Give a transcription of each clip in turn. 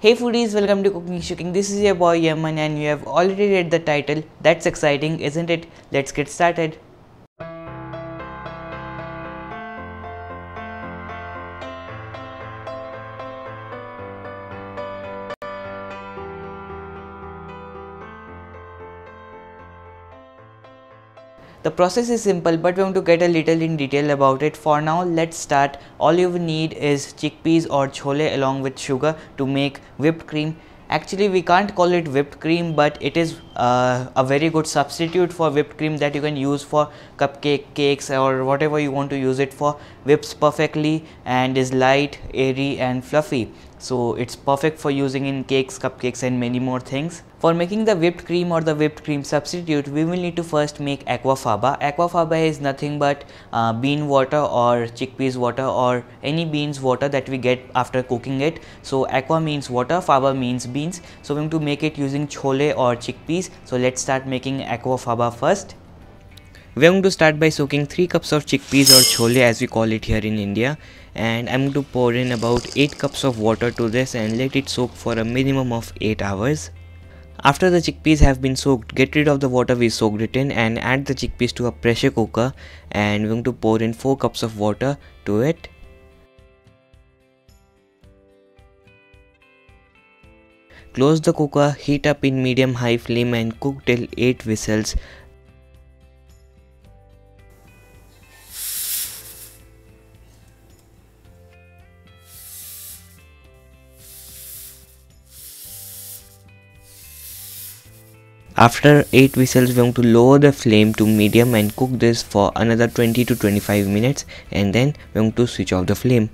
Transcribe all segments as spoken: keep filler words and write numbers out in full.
Hey foodies, welcome to Cooking Shooking. This is your boy Yaman and you have already read the title. That's exciting, isn't it? Let's get started. The process is simple, but we want to get a little in detail about it. For now, let's start. All you need is chickpeas or chole along with sugar to make whipped cream. Actually, we can't call it whipped cream, but it is uh, a very good substitute for whipped cream that you can use for cupcake cakes or whatever you want to use it for. Whips perfectly and is light, airy and fluffy. So it's perfect for using in cakes, cupcakes and many more things. For making the whipped cream or the whipped cream substitute, we will need to first make aquafaba. Aquafaba is nothing but uh, bean water or chickpeas water or any beans water that we get after cooking it. So aqua means water, faba means beans. So we are going to make it using chole or chickpeas. So let's start making aquafaba first. We are going to start by soaking three cups of chickpeas or chole as we call it here in India, and I am going to pour in about eight cups of water to this and let it soak for a minimum of eight hours. After the chickpeas have been soaked, get rid of the water we soaked it in and add the chickpeas to a pressure cooker, and we are going to pour in four cups of water to it. Close the cooker, heat up in medium-high flame and cook till eight whistles. After eight whistles, we want to lower the flame to medium and cook this for another twenty to twenty-five minutes, and then we want to switch off the flame.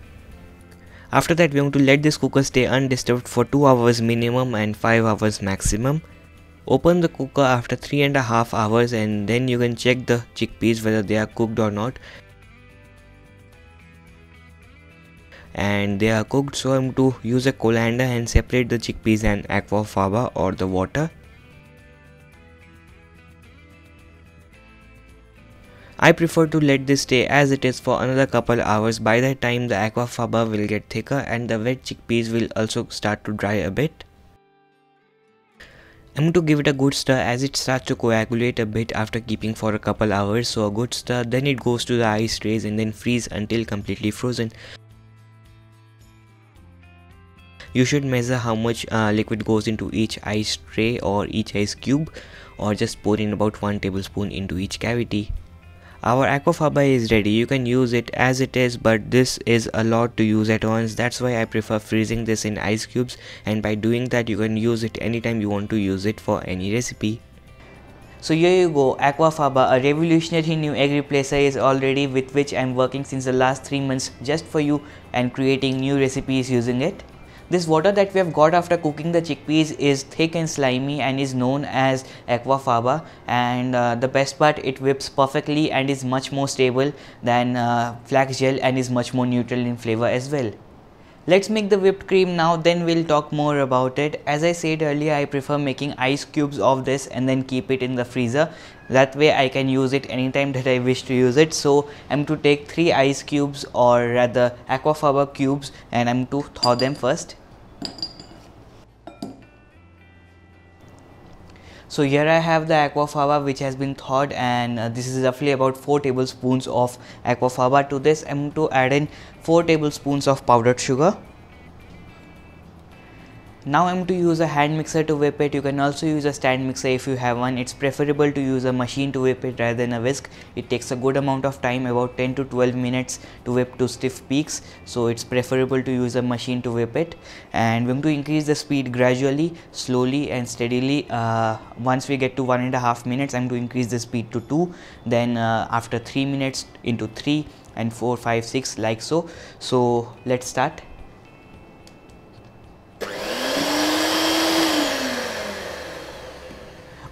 After that, we want to let this cooker stay undisturbed for two hours minimum and five hours maximum. Open the cooker after three and a half hours and then you can check the chickpeas whether they are cooked or not. And they are cooked, so I am going to use a colander and separate the chickpeas and aquafaba or the water. I prefer to let this stay as it is for another couple hours. By that time the aquafaba will get thicker and the wet chickpeas will also start to dry a bit. I'm going to give it a good stir as it starts to coagulate a bit after keeping for a couple hours, so a good stir, then it goes to the ice trays and then freeze until completely frozen. You should measure how much uh, liquid goes into each ice tray or each ice cube, or just pour in about one tablespoon into each cavity. Our aquafaba is ready. You can use it as it is, but this is a lot to use at once. That's why I prefer freezing this in ice cubes, and by doing that you can use it anytime you want to use it for any recipe. So here you go, aquafaba, a revolutionary new egg replacer is already with which I am working since the last three months just for you and creating new recipes using it. This water that we have got after cooking the chickpeas is thick and slimy and is known as aquafaba, and uh, the best part, it whips perfectly and is much more stable than uh, flax gel and is much more neutral in flavor as well. Let's make the whipped cream now, then we'll talk more about it. As I said earlier, I prefer making ice cubes of this and then keep it in the freezer. That way I can use it anytime that I wish to use it. So I'm to take three ice cubes or rather aquafaba cubes and I'm to thaw them first. So here I have the aquafaba which has been thawed, and uh, this is roughly about four tablespoons of aquafaba. To this I am to add in four tablespoons of powdered sugar. Now I am to use a hand mixer to whip it. You can also use a stand mixer if you have one. It's preferable to use a machine to whip it rather than a whisk. It takes a good amount of time, about ten to twelve minutes to whip to stiff peaks. So it's preferable to use a machine to whip it. And we're going to increase the speed gradually, slowly and steadily. Uh, once we get to one and a half minutes, I'm going to increase the speed to two. Then uh, after three minutes into three and four, five, six, like so. So let's start.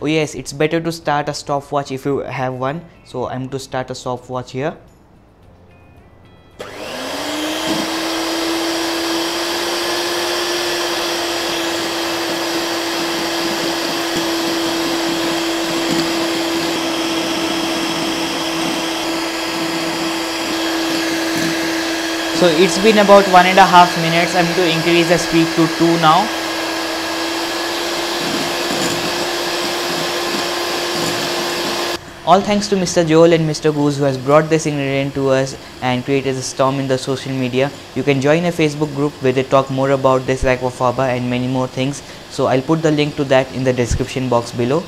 Oh yes, it's better to start a stopwatch if you have one, so I'm to start a stopwatch here. So it's been about one and a half minutes. I'm to increase the speed to two now. All thanks to Mister Joel and Mister Goose, who has brought this ingredient to us and created a storm in the social media. You can join a Facebook group where they talk more about this aquafaba and many more things. So I'll put the link to that in the description box below.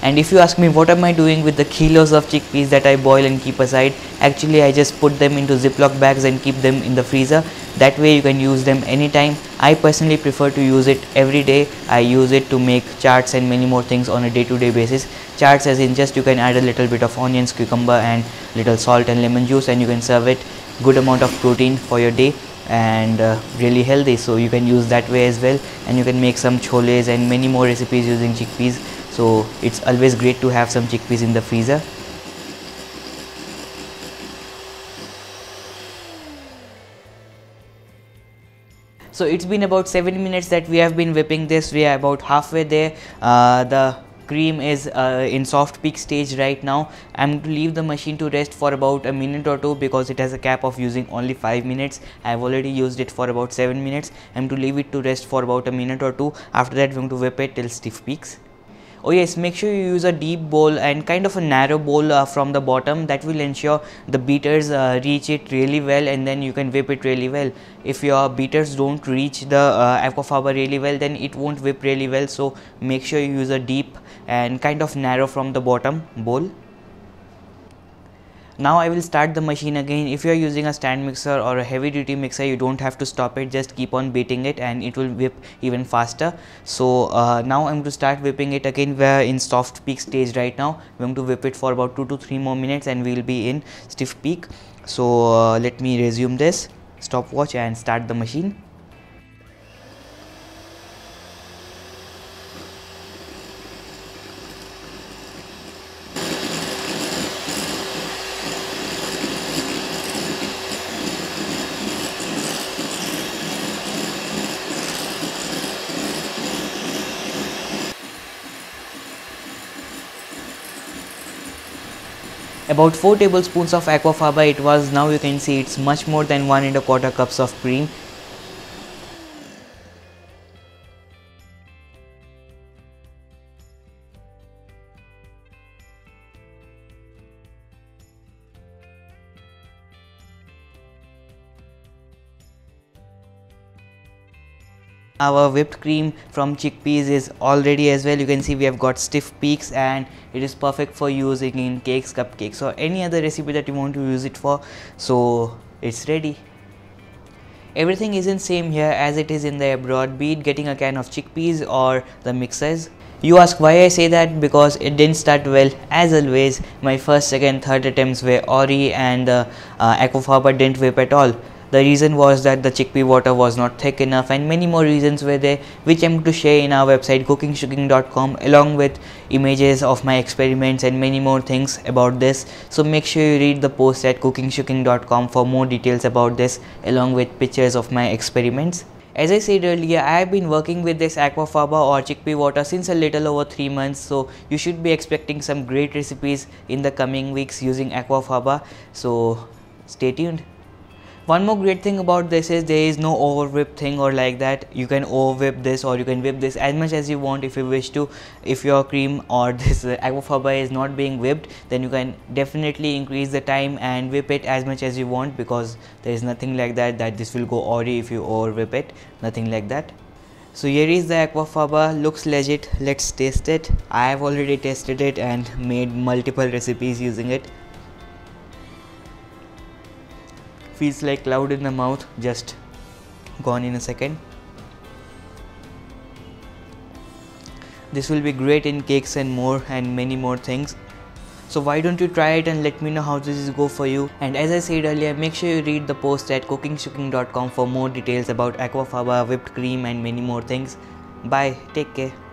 And if you ask me what am I doing with the kilos of chickpeas that I boil and keep aside, actually I just put them into Ziploc bags and keep them in the freezer. That way you can use them anytime. I personally prefer to use it every day. I use it to make charts and many more things on a day-to-day basis. Charts as in just you can add a little bit of onions, cucumber and little salt and lemon juice, and you can serve it good amount of protein for your day and uh, really healthy. So you can use that way as well, and you can make some choles and many more recipes using chickpeas. So it's always great to have some chickpeas in the freezer. So it's been about seven minutes that we have been whipping this. We are about halfway there. Uh, the cream is uh, in soft peak stage right now. I'm to leave the machine to rest for about a minute or two because it has a cap of using only five minutes. I've already used it for about seven minutes. I'm to leave it to rest for about a minute or two. After that, we're going to whip it till stiff peaks. Oh yes, make sure you use a deep bowl and kind of a narrow bowl uh, from the bottom. That will ensure the beaters uh, reach it really well, and then you can whip it really well. If your beaters don't reach the uh, aquafaba really well, then it won't whip really well. So make sure you use a deep and kind of narrow from the bottom bowl. Now I will start the machine again. If you are using a stand mixer or a heavy duty mixer, you don't have to stop it, just keep on beating it and it will whip even faster. So uh, now I'm going to start whipping it again. We are in soft peak stage right now. We're going to whip it for about two to three more minutes and we will be in stiff peak. So uh, let me resume this, stopwatch, and start the machine. About four tablespoons of aquafaba it was. Now you can see it's much more than one and a quarter cups of cream. Our whipped cream from chickpeas is all ready as well. You can see we have got stiff peaks and it is perfect for using in cakes, cupcakes, or any other recipe that you want to use it for. So it's ready. Everything isn't same here as it is in the abroad, be it getting a can of chickpeas or the mixers. You ask why I say that, because it didn't start well as always. My first, second, third attempts were awry and the uh, aquafaba didn't whip at all. The reason was that the chickpea water was not thick enough, and many more reasons were there, which I'm to share in our website cooking shooking dot com, along with images of my experiments and many more things about this. So make sure you read the post at cooking shooking dot com for more details about this, along with pictures of my experiments. As I said earlier, I have been working with this aquafaba or chickpea water since a little over three months, so you should be expecting some great recipes in the coming weeks using aquafaba, so stay tuned. One more great thing about this is there is no overwhip thing or like that. You can overwhip this or you can whip this as much as you want if you wish to. If your cream or this aquafaba is not being whipped, then you can definitely increase the time and whip it as much as you want, because there is nothing like that that this will go awry if you overwhip it, nothing like that. So here is the aquafaba, looks legit, let's taste it. I have already tasted it and made multiple recipes using it. Feels like cloud in the mouth, just gone in a second. This will be great in cakes and more and many more things. So why don't you try it and let me know how this is go for you. And as I said earlier, make sure you read the post at cooking shooking dot com for more details about aquafaba, whipped cream, and many more things. Bye, take care.